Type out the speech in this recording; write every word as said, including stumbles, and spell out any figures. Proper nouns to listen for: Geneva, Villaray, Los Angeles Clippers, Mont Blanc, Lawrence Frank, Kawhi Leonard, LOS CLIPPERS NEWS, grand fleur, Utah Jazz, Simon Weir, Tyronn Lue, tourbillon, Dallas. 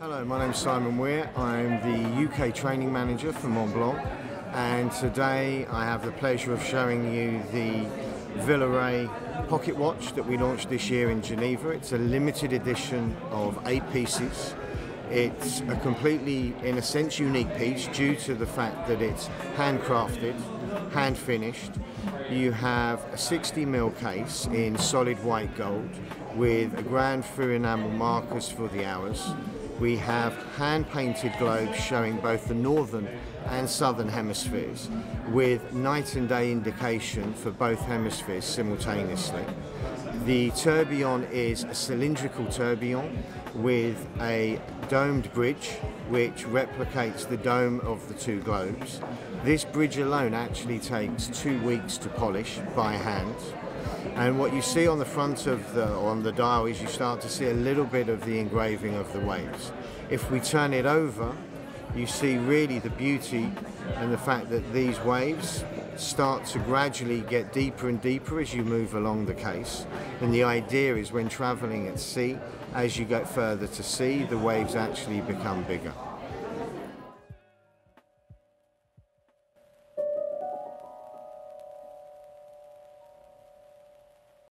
Hello, my name's Simon Weir. I'm the U K Training Manager for Mont Blanc, and today I have the pleasure of showing you the Villaray pocket watch that we launched this year in Geneva. It's a limited edition of eight pieces. It's a completely, in a sense, unique piece due to the fact that it's handcrafted, hand finished. You have a sixty mil case in solid white gold with a grand fleur enamel markers for the hours. We have hand-painted globes showing both the northern and southern hemispheres with night and day indication for both hemispheres simultaneously. The tourbillon is a cylindrical tourbillon with a domed bridge which replicates the dome of the two globes. This bridge alone actually takes two weeks to polish by hand. And what you see on the front of the, on the dial is you start to see a little bit of the engraving of the waves. If we turn it over, you see really the beauty and the fact that these waves start to gradually get deeper and deeper as you move along the case. And the idea is when traveling at sea, as you get further to sea, the waves actually become bigger.